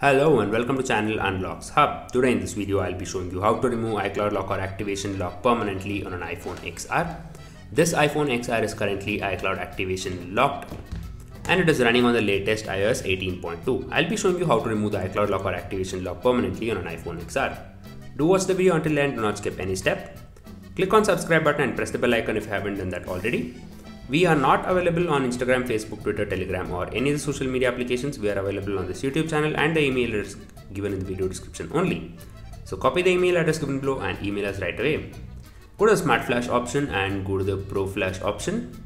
Hello and welcome to channel Unlocks Hub. Today in this video I'll be showing you how to remove iCloud lock or activation lock permanently on an iPhone XR. This iPhone XR is currently iCloud activation locked and it is running on the latest iOS 18.2. I'll be showing you how to remove the iCloud lock or activation lock permanently on an iPhone XR. Do watch the video until the end, do not skip any step. Click on subscribe button and press the bell icon if you haven't done that already. We are not available on Instagram, Facebook, Twitter, Telegram or any of the social media applications. We are available on this YouTube channel and the email is given in the video description only. So copy the email address given below and email us right away. Go to the Smart Flash option and go to the Pro Flash option.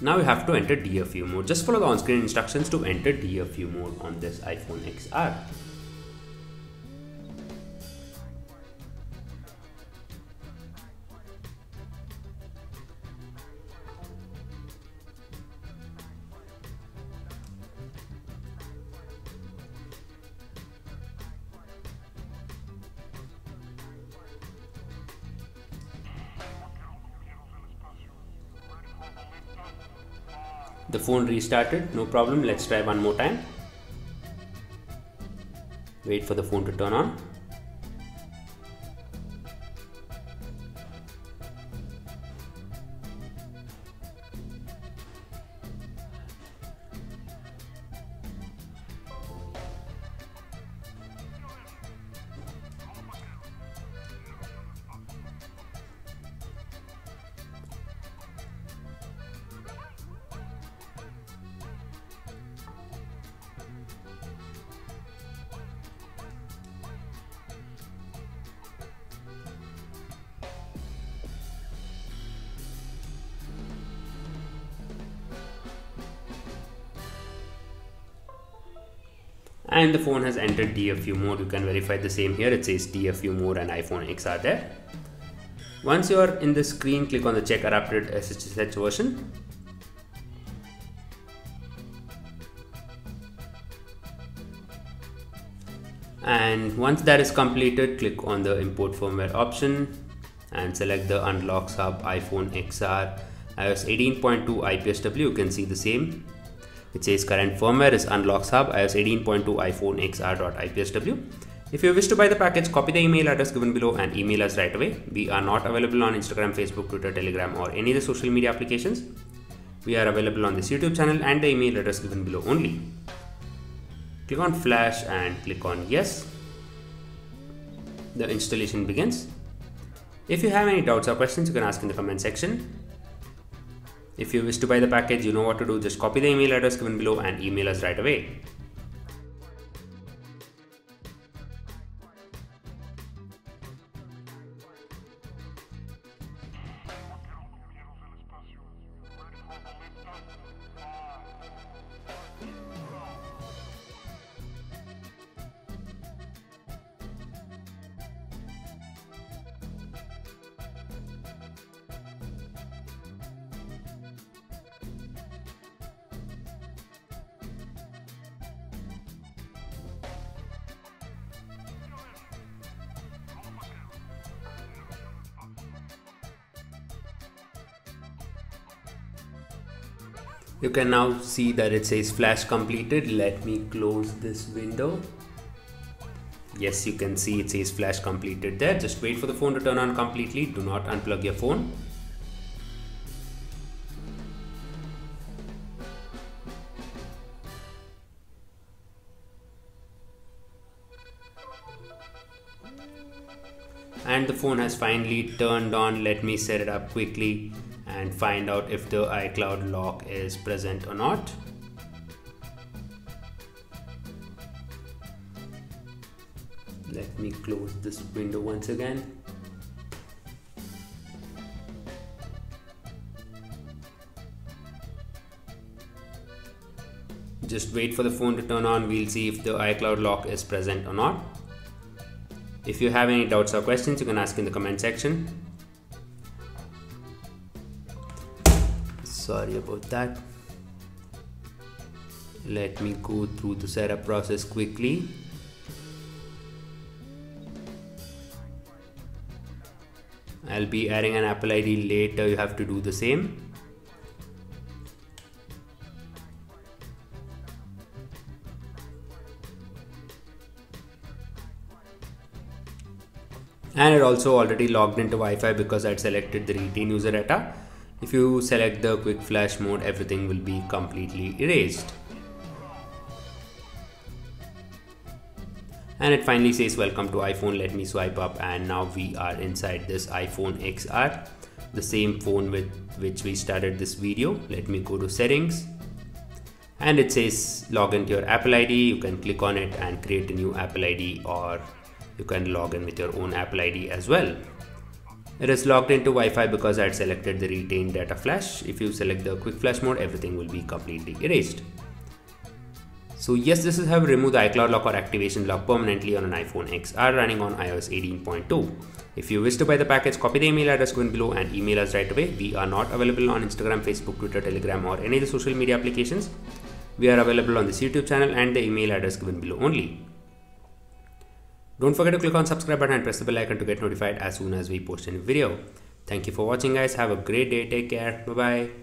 Now you have to enter DFU mode. Just follow the on-screen instructions to enter DFU mode on this iPhone XR. The phone restarted, no problem. Let's try one more time. Wait for the phone to turn on. And the phone has entered DFU mode. You can verify the same here. It says DFU mode and iPhone XR there. Once you are in the screen, click on the check our updated SHSH version. And once that is completed, click on the import firmware option and select the Unlocks Hub iPhone XR iOS 18.2 IPSW. You can see the same. It says current firmware is Unlocks Hub iOS 18.2 iPhone XR.IPSW. If you wish to buy the package, copy the email address given below and email us right away. We are not available on Instagram, Facebook, Twitter, Telegram or any of the social media applications. We are available on this YouTube channel and the email address given below only. Click on Flash and click on Yes. The installation begins. If you have any doubts or questions, you can ask in the comment section. If you wish to buy the package, you know what to do. Just copy the email address given below and email us right away. You can now see that it says flash completed. Let me close this window. Yes, you can see it says flash completed there. Just wait for the phone to turn on completely. Do not unplug your phone. And the phone has finally turned on. Let me set it up quickly and find out if the iCloud lock is present or not. Let me close this window once again. Just wait for the phone to turn on. We'll see if the iCloud lock is present or not. If you have any doubts or questions, you can ask in the comment section. Sorry about that. Let me go through the setup process quickly. I'll be adding an Apple ID later. You have to do the same. and it also already logged into Wi-Fi because I had selected the retain user data. If you select the quick flash mode, everything will be completely erased. And it finally says welcome to iPhone, let me swipe up, and now we are inside this iPhone XR, the same phone with which we started this video. Let me go to settings, and it says log into your Apple ID. You can click on it and create a new Apple ID, or you can log in with your own Apple ID as well. It is logged into Wi-Fi because I had selected the retain data flash. If you select the quick flash mode, everything will be completely erased. So yes, this is how we remove the iCloud lock or activation lock permanently on an iPhone XR running on iOS 18.2. If you wish to buy the package, copy the email address given below and email us right away. We are not available on Instagram, Facebook, Twitter, Telegram, or any of the social media applications. We are available on this YouTube channel and the email address given below only. Don't forget to click on subscribe button and press the bell icon to get notified as soon as we post a new video. Thank you for watching guys. Have a great day. Take care. Bye-bye.